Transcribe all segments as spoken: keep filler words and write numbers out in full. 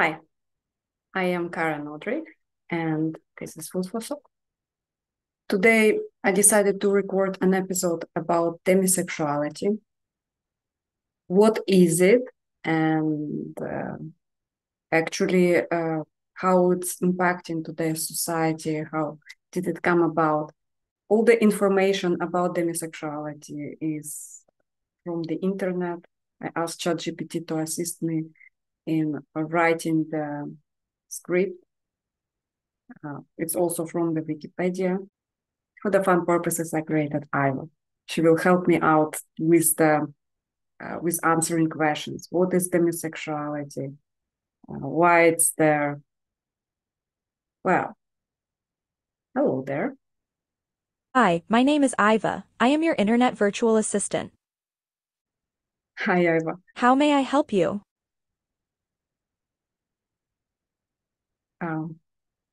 Hi, I am Kara Nodrik, and this is Food for Thought. Today, I decided to record an episode about demisexuality. What is it, and uh, actually uh, how it's impacting today's society, how did it come about? All the information about demisexuality is from the internet. I asked ChatGPT to assist me in writing the script. Uh, it's also from the Wikipedia. For the fun purposes, I created I V A. She will help me out with the uh, with answering questions. What is demisexuality? Uh, why it's there? Well, hello there. Hi, my name is I V A. I am your internet virtual assistant. Hi, I V A. How may I help you? Um,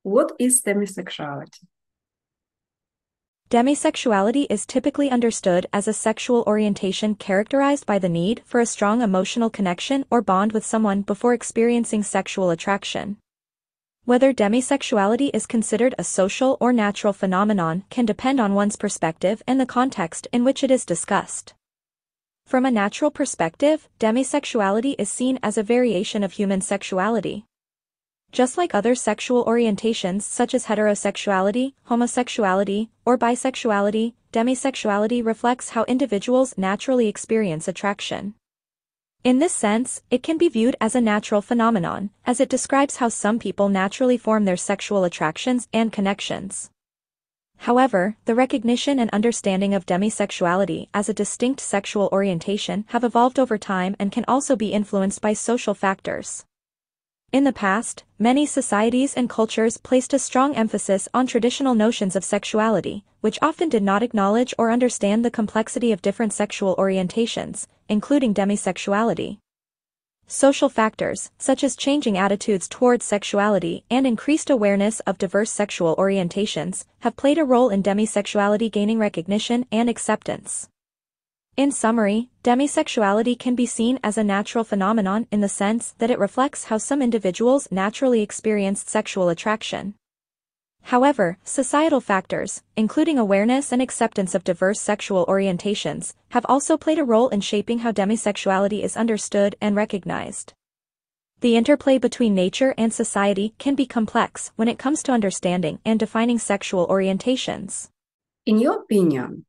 what is demisexuality? Demisexuality is typically understood as a sexual orientation characterized by the need for a strong emotional connection or bond with someone before experiencing sexual attraction. Whether demisexuality is considered a social or natural phenomenon can depend on one's perspective and the context in which it is discussed. From a natural perspective, demisexuality is seen as a variation of human sexuality. Just like other sexual orientations such as heterosexuality, homosexuality, or bisexuality, demisexuality reflects how individuals naturally experience attraction. In this sense, it can be viewed as a natural phenomenon, as it describes how some people naturally form their sexual attractions and connections. However, the recognition and understanding of demisexuality as a distinct sexual orientation have evolved over time and can also be influenced by social factors. In the past, many societies and cultures placed a strong emphasis on traditional notions of sexuality, which often did not acknowledge or understand the complexity of different sexual orientations, including demisexuality. Social factors, such as changing attitudes towards sexuality and increased awareness of diverse sexual orientations, have played a role in demisexuality gaining recognition and acceptance. In summary, demisexuality can be seen as a natural phenomenon in the sense that it reflects how some individuals naturally experienced sexual attraction. However, societal factors, including awareness and acceptance of diverse sexual orientations, have also played a role in shaping how demisexuality is understood and recognized. The interplay between nature and society can be complex when it comes to understanding and defining sexual orientations. In your opinion,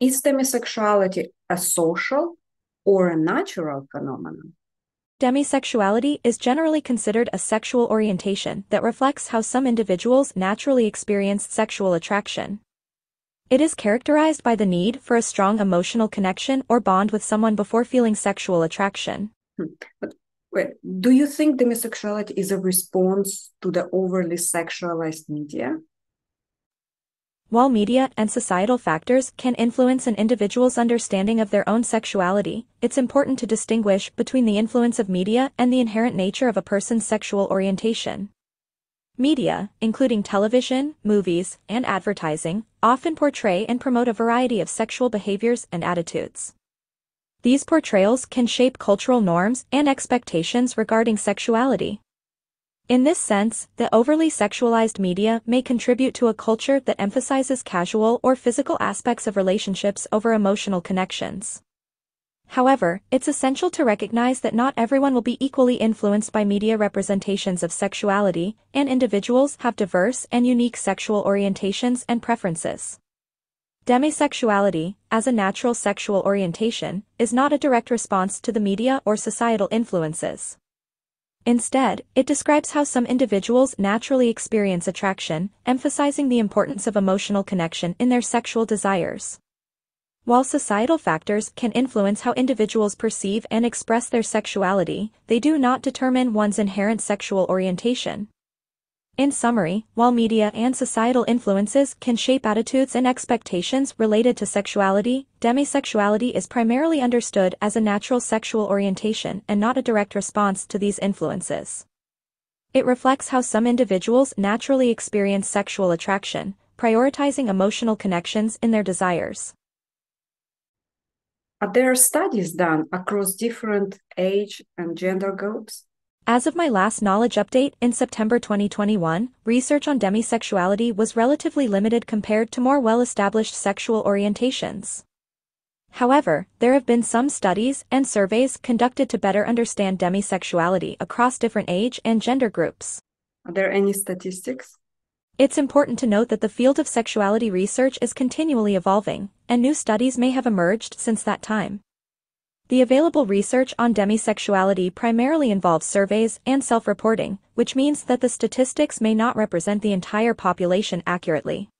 is demisexuality a social or a natural phenomenon? Demisexuality is generally considered a sexual orientation that reflects how some individuals naturally experience sexual attraction. It is characterized by the need for a strong emotional connection or bond with someone before feeling sexual attraction. But wait, do you think demisexuality is a response to the overly sexualized media? While media and societal factors can influence an individual's understanding of their own sexuality, it's important to distinguish between the influence of media and the inherent nature of a person's sexual orientation. Media, including television, movies, and advertising, often portray and promote a variety of sexual behaviors and attitudes. These portrayals can shape cultural norms and expectations regarding sexuality. In this sense, the overly sexualized media may contribute to a culture that emphasizes casual or physical aspects of relationships over emotional connections. However, it's essential to recognize that not everyone will be equally influenced by media representations of sexuality, and individuals have diverse and unique sexual orientations and preferences. Demisexuality, as a natural sexual orientation, is not a direct response to the media or societal influences. Instead, it describes how some individuals naturally experience attraction, emphasizing the importance of emotional connection in their sexual desires. While societal factors can influence how individuals perceive and express their sexuality, they do not determine one's inherent sexual orientation. In summary, while media and societal influences can shape attitudes and expectations related to sexuality, demisexuality is primarily understood as a natural sexual orientation and not a direct response to these influences. It reflects how some individuals naturally experience sexual attraction, prioritizing emotional connections in their desires. Are there studies done across different age and gender groups? As of my last knowledge update in September twenty twenty-one, research on demisexuality was relatively limited compared to more well-established sexual orientations. However, there have been some studies and surveys conducted to better understand demisexuality across different age and gender groups. Are there any statistics? It's important to note that the field of sexuality research is continually evolving, and new studies may have emerged since that time. The available research on demisexuality primarily involves surveys and self-reporting, which means that the statistics may not represent the entire population accurately.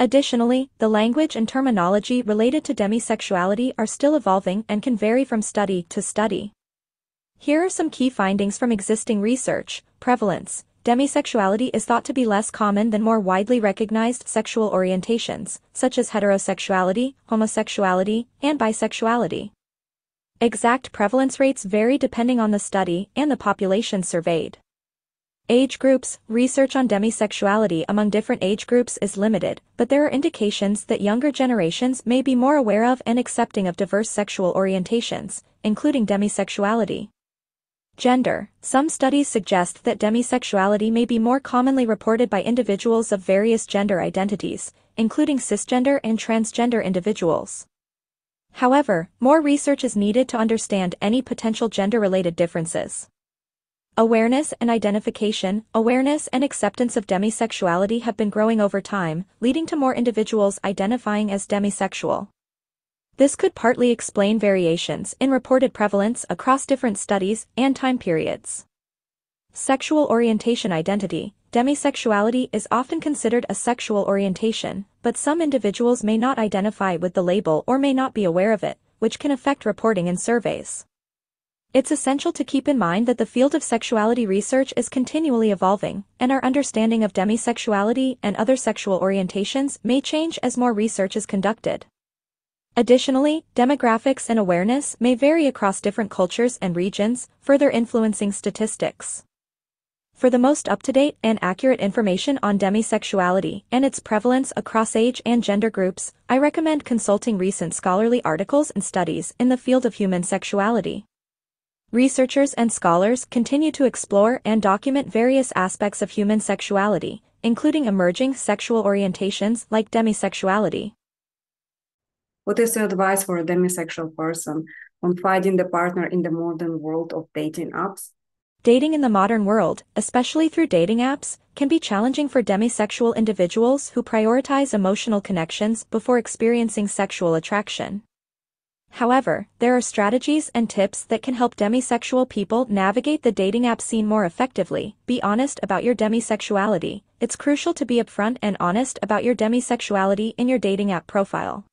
Additionally, the language and terminology related to demisexuality are still evolving and can vary from study to study. Here are some key findings from existing research. Prevalence. Demisexuality is thought to be less common than more widely recognized sexual orientations, such as heterosexuality, homosexuality, and bisexuality. Exact prevalence rates vary depending on the study and the population surveyed. Age groups. Research on demisexuality among different age groups is limited, but there are indications that younger generations may be more aware of and accepting of diverse sexual orientations, including demisexuality. Gender. Some studies suggest that demisexuality may be more commonly reported by individuals of various gender identities, including cisgender and transgender individuals. However, more research is needed to understand any potential gender-related differences. Awareness and identification. Awareness and acceptance of demisexuality have been growing over time, leading to more individuals identifying as demisexual. This could partly explain variations in reported prevalence across different studies and time periods. Sexual orientation identity. Demisexuality is often considered a sexual orientation, but some individuals may not identify with the label or may not be aware of it, which can affect reporting in surveys. It's essential to keep in mind that the field of sexuality research is continually evolving, and our understanding of demisexuality and other sexual orientations may change as more research is conducted. Additionally, demographics and awareness may vary across different cultures and regions, further influencing statistics. For the most up-to-date and accurate information on demisexuality and its prevalence across age and gender groups, I recommend consulting recent scholarly articles and studies in the field of human sexuality. Researchers and scholars continue to explore and document various aspects of human sexuality, including emerging sexual orientations like demisexuality. What is your advice for a demisexual person on finding the partner in the modern world of dating apps? Dating in the modern world, especially through dating apps, can be challenging for demisexual individuals who prioritize emotional connections before experiencing sexual attraction. However, there are strategies and tips that can help demisexual people navigate the dating app scene more effectively. Be honest about your demisexuality. It's crucial to be upfront and honest about your demisexuality in your dating app profile.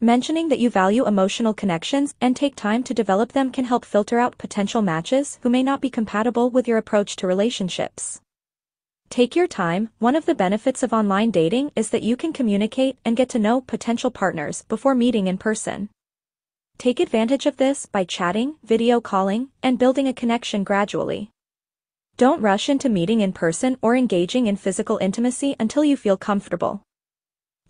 Mentioning that you value emotional connections and take time to develop them can help filter out potential matches who may not be compatible with your approach to relationships. Take your time. One of the benefits of online dating is that you can communicate and get to know potential partners before meeting in person. Take advantage of this by chatting, video calling, and building a connection gradually. Don't rush into meeting in person or engaging in physical intimacy until you feel comfortable.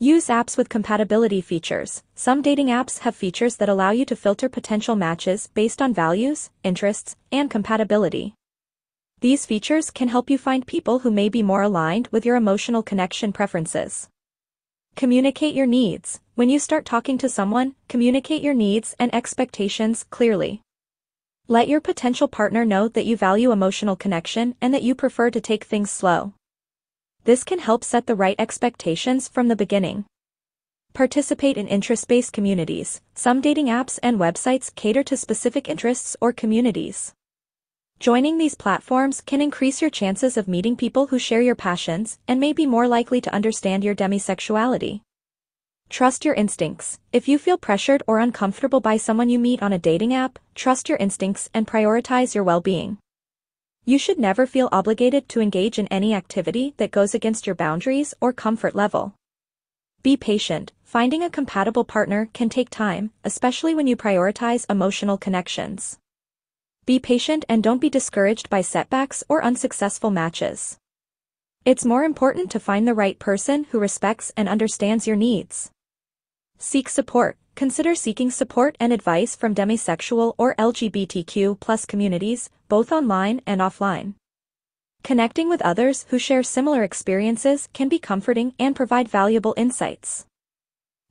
Use apps with compatibility features. Some dating apps have features that allow you to filter potential matches based on values, interests, and compatibility. These features can help you find people who may be more aligned with your emotional connection preferences. Communicate your needs. When you start talking to someone, communicate your needs and expectations clearly. Let your potential partner know that you value emotional connection and that you prefer to take things slow. This can help set the right expectations from the beginning. Participate in interest-based communities. Some dating apps and websites cater to specific interests or communities. Joining these platforms can increase your chances of meeting people who share your passions and may be more likely to understand your demisexuality. Trust your instincts. If you feel pressured or uncomfortable by someone you meet on a dating app, trust your instincts and prioritize your well-being. You should never feel obligated to engage in any activity that goes against your boundaries or comfort level. Be patient. Finding a compatible partner can take time, especially when you prioritize emotional connections. Be patient and don't be discouraged by setbacks or unsuccessful matches. It's more important to find the right person who respects and understands your needs. Seek support. Consider seeking support and advice from demisexual or L G B T Q plus communities, both online and offline. Connecting with others who share similar experiences can be comforting and provide valuable insights.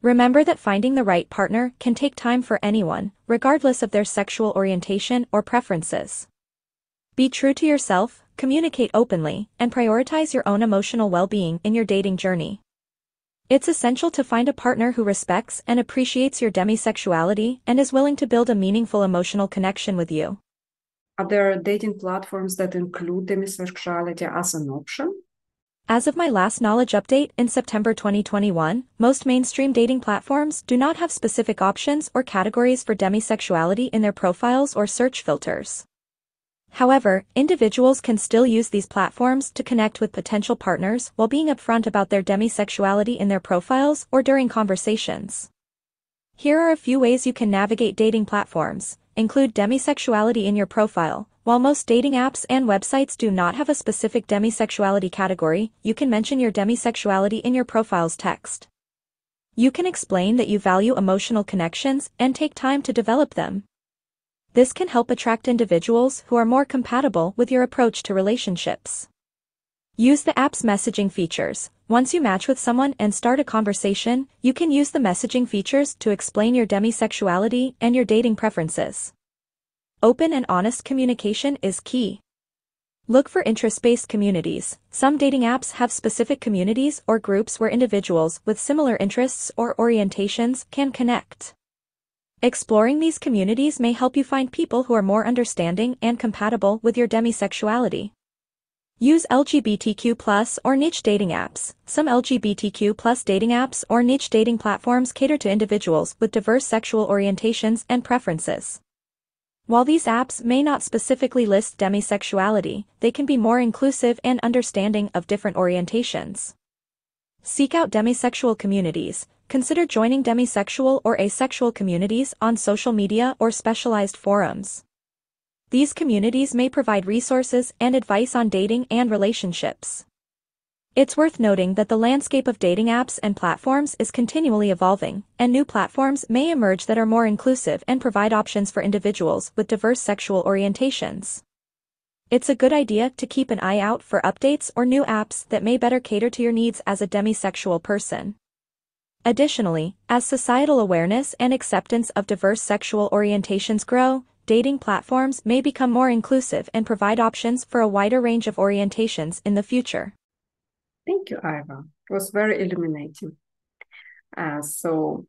Remember that finding the right partner can take time for anyone, regardless of their sexual orientation or preferences. Be true to yourself, communicate openly, and prioritize your own emotional well-being in your dating journey. It's essential to find a partner who respects and appreciates your demisexuality and is willing to build a meaningful emotional connection with you. Are there dating platforms that include demisexuality as an option? As of my last knowledge update in September twenty twenty-one, most mainstream dating platforms do not have specific options or categories for demisexuality in their profiles or search filters. However, individuals can still use these platforms to connect with potential partners while being upfront about their demisexuality in their profiles or during conversations. Here are a few ways you can navigate dating platforms. Include demisexuality in your profile. While most dating apps and websites do not have a specific demisexuality category, you can mention your demisexuality in your profile's text. You can explain that you value emotional connections and take time to develop them. This can help attract individuals who are more compatible with your approach to relationships. Use the app's messaging features. Once you match with someone and start a conversation, you can use the messaging features to explain your demisexuality and your dating preferences. Open and honest communication is key. Look for interest-based communities. Some dating apps have specific communities or groups where individuals with similar interests or orientations can connect. Exploring these communities may help you find people who are more understanding and compatible with your demisexuality. Use L G B T Q plus or niche dating apps. Some L G B T Q plus dating apps or niche dating platforms cater to individuals with diverse sexual orientations and preferences. While these apps may not specifically list demisexuality, they can be more inclusive and understanding of different orientations. Seek out demisexual communities. Consider joining demisexual or asexual communities on social media or specialized forums. These communities may provide resources and advice on dating and relationships. It's worth noting that the landscape of dating apps and platforms is continually evolving, and new platforms may emerge that are more inclusive and provide options for individuals with diverse sexual orientations. It's a good idea to keep an eye out for updates or new apps that may better cater to your needs as a demisexual person. Additionally, as societal awareness and acceptance of diverse sexual orientations grow, dating platforms may become more inclusive and provide options for a wider range of orientations in the future. Thank you, Iva. It was very illuminating. Uh, so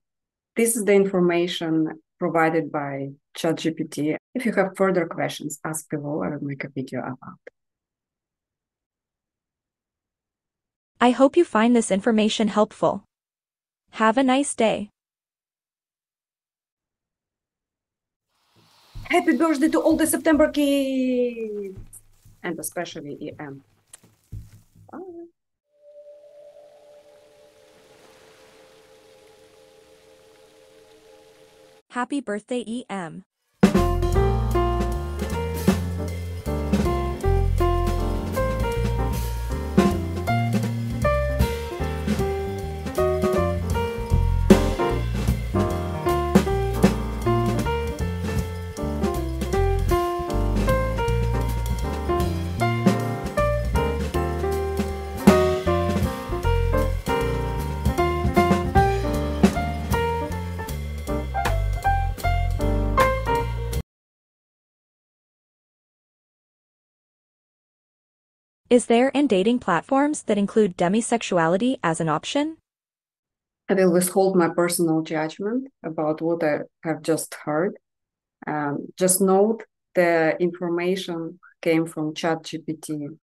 this is the information provided by ChatGPT. If you have further questions, ask below. I will make a video about it. I hope you find this information helpful. Have a nice day. Happy birthday to all the September kids, and especially E M. Bye. Happy birthday, E M. Is there and dating platforms that include demisexuality as an option? I will withhold my personal judgment about what I have just heard. Um, just note the information came from ChatGPT.